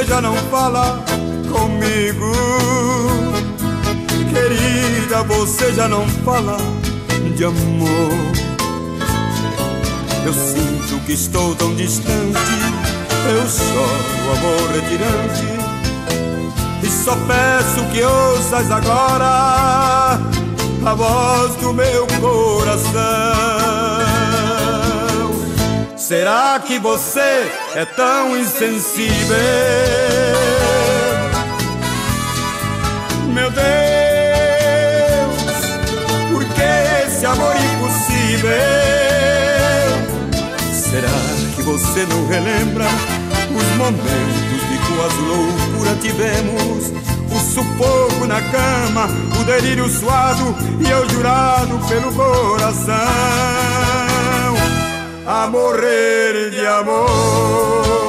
você já não fala comigo. Querida, você já não fala de amor. Eu sinto que estou tão distante. Eu choro, amor retirante, e só peço que ouças agora a voz do meu coração. Será que você é tão insensível? Meu Deus, por que esse amor impossível? Será que você não relembra os momentos de tuas loucuras tivemos? O sufoco na cama, o delírio suado e eu jurado pelo coração a morrer de amor.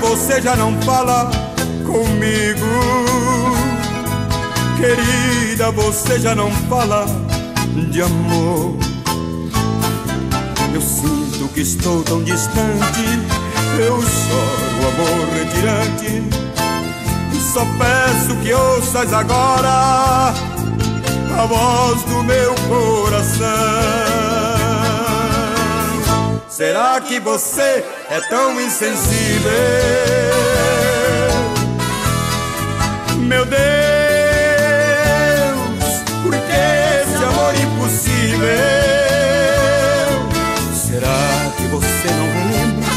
Você já não fala comigo. Querida, você já não fala de amor. Eu sinto que estou tão distante. Eu choro, amor retirante, e só peço que ouças agora a voz do meu coração. Será que você é tão insensível? Meu Deus, por que esse amor impossível? Será que você não lembra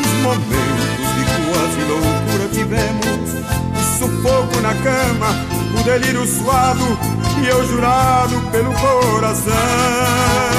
os momentos de quase loucura tivemos? O sufoco na cama, o delírio suado e eu jurado pelo coração